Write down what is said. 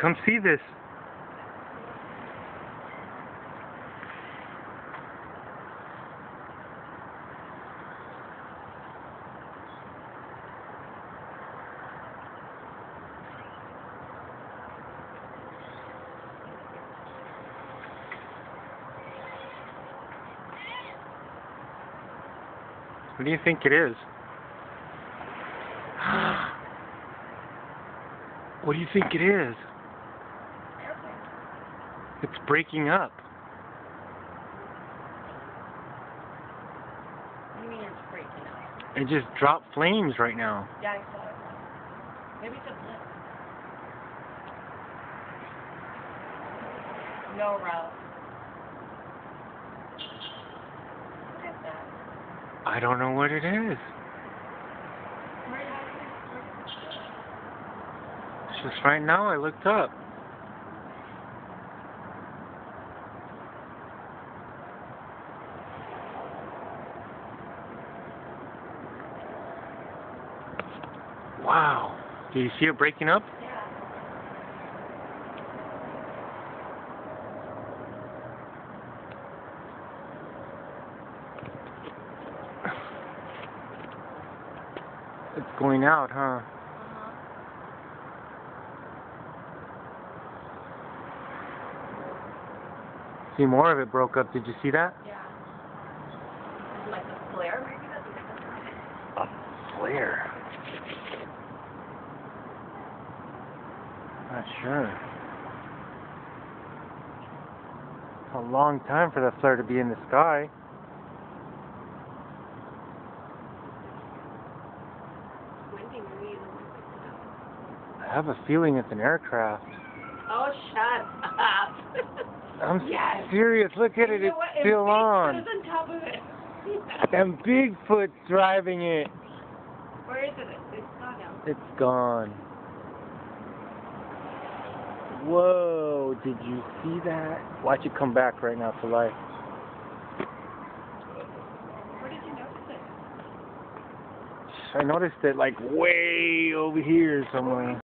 Come see this. What do you think it is? What do you think it is? It's breaking up. What do you mean it's breaking up? It just dropped flames right now. Yeah, I saw it. Maybe it's a blip. No, Ralph. Look at that. I don't know what it is. Just right now, I looked up. Wow. Do you see it breaking up? Yeah. It's going out, huh? See, more of it broke up. Did you see that? Yeah. Like a flare, maybe? A flare? Not sure. It's a long time for that flare to be in the sky. I have a feeling it's an aircraft. Oh, shut up. I'm serious. Look at it. It's still on. Bigfoot is on top of it. And Bigfoot's driving it. Where is it? It's gone now. It's gone. Whoa. Did you see that? Watch it come back right now to life. Where did you notice it? I noticed it like way over here somewhere.